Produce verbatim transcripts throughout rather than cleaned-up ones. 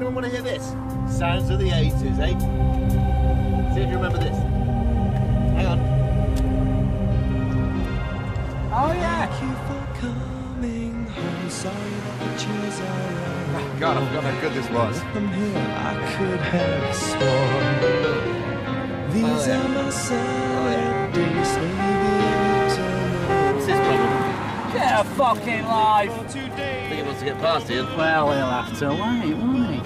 anyone want to hear this? Sounds of the eighties, eh? See if you remember this. Hang on. Oh, yeah. Thank you for coming home. Sorry that the cheers are on. God, I forgot how good this was. From here, I could have sworn. These are my sad days, maybe. What's his problem? Get a fucking life! I think he wants to get past Ian. Well, he'll have to wait, won't he?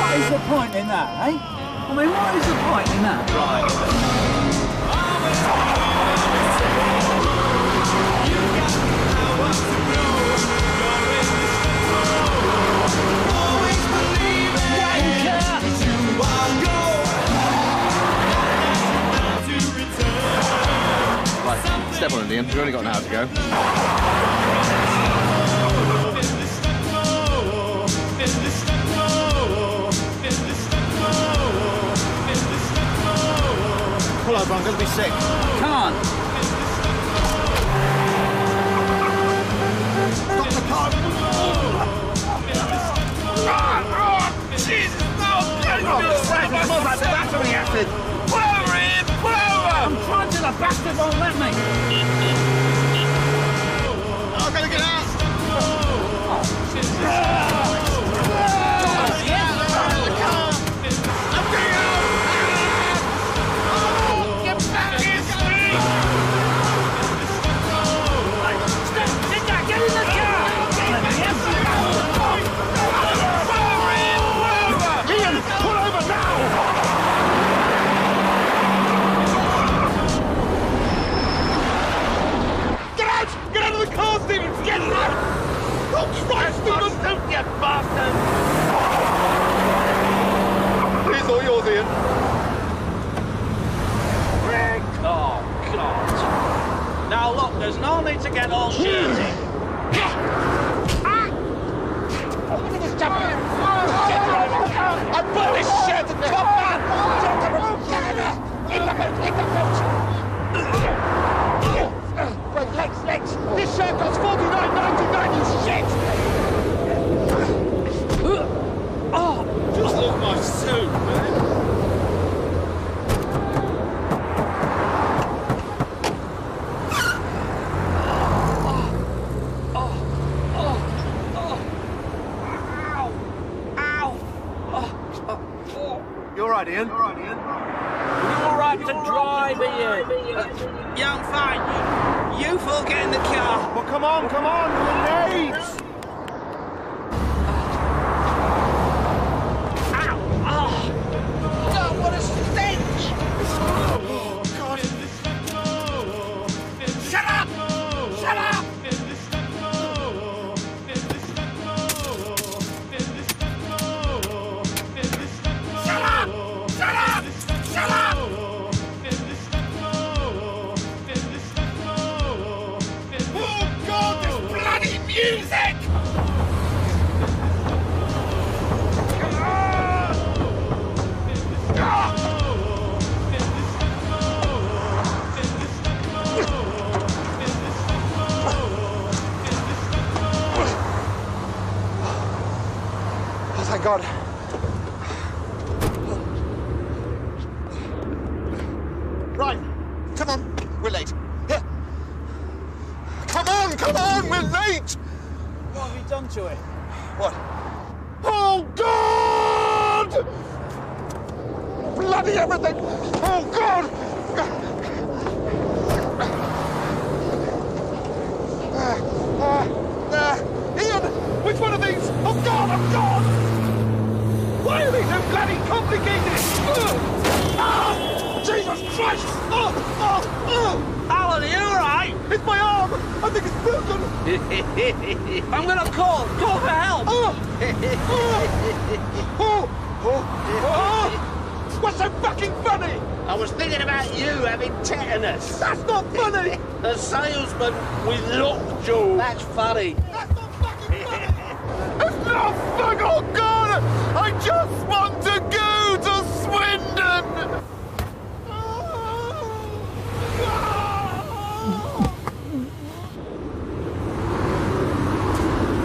What is the point in that, eh? I mean, what is the point in that? Right. Right, step on it, Liam. We've only got an hour to go. Pull over, I'm going to be sick. Can't. Stop the car. Oh, oh, Jesus. Battery acid! Pull over, Ian! Pull over! I'm trying to, the bastard won't let me! I'm gonna get out! I'm getting out! Get back in! Stop! Sit down! Get in the car! Get out! Oh, Christ, don't get bastard! Here's all yours, Ian. Rick! Oh, God. Now, look, there's no need to get all shirty. Ah! Look at this chap! I bought this shirt at top man! Get the boat! Get the boat! Right, legs, legs! This shirt costs forty-nine ninety-nine, you shit! Oh! Just look at my suit, man! Oh! Oh! Oh! Oh! Ow! Ow! Oh! Oh! You alright, Ian? All right, Ian? You alright to drive, Ian? Yeah, I'm fine. You fool, get in the car! Well, come on, come on, we're late! Ow! Oh! God, what a stench! Oh, God! Shut up! Shut up! Shut up! Shut up! Shut up! Music! Oh, thank God. Right, come on, we're late. Here. Come on, come on, we're late! What have you done to it? What? Oh, God! Bloody everything! Oh, God! Uh, uh, uh, Ian, which one of these? Oh, God! Oh, God! Why are they so bloody complicated? Uh, ah! Jesus Christ! Oh, oh, oh! Alan, are you alright? It's my arm! I think it's broken! I'm gonna call! Call for help! Oh. Oh. Oh. Oh. Oh. What's so fucking funny? I was thinking about you having tetanus. That's not funny! A salesman with lockjaw. That's funny. That's not fucking funny! It's not fucking... Oh, God! I just want to go to Swindon! Oh.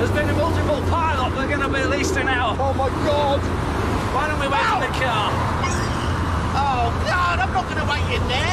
There's been a multiple pile-up. We're going to be at least an hour. Oh, my God. Why don't we wait Ow. for the car? Oh, God, I'm not going to wait in there.